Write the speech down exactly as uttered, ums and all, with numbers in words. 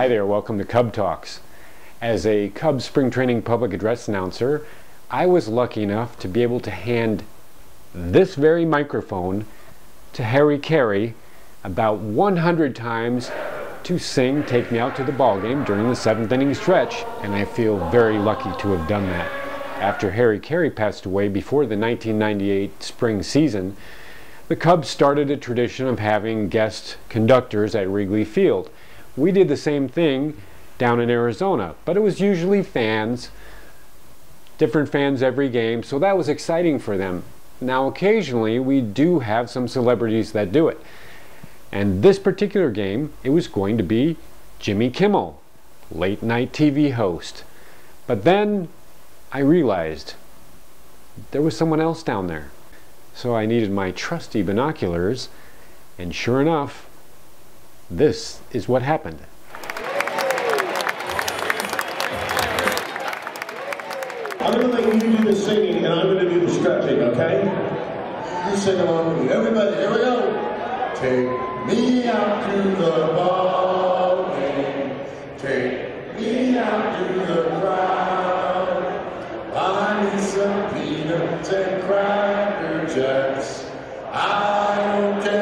Hi there, welcome to Cub Talks. As a Cubs spring training public address announcer, I was lucky enough to be able to hand this very microphone to Harry Caray about one hundred times to sing Take Me Out to the Ball Game during the seventh inning stretch, and I feel very lucky to have done that. After Harry Caray passed away before the nineteen ninety-eight spring season, the Cubs started a tradition of having guest conductors at Wrigley Field. We did the same thing down in Arizona, but it was usually fans, different fans every game, so that was exciting for them. Now occasionally we do have some celebrities that do it. And this particular game, it was going to be Jimmy Kimmel, late night T V host. But then I realized there was someone else down there. So I needed my trusty binoculars, and sure enough, this is what happened. I'm going to let you do the singing, and I'm going to do the stretching, okay? You sing along with me. Everybody, here we go. Take me out to the ball game. Take me out to the crowd. I need some peanuts and Cracker Jacks. I don't care.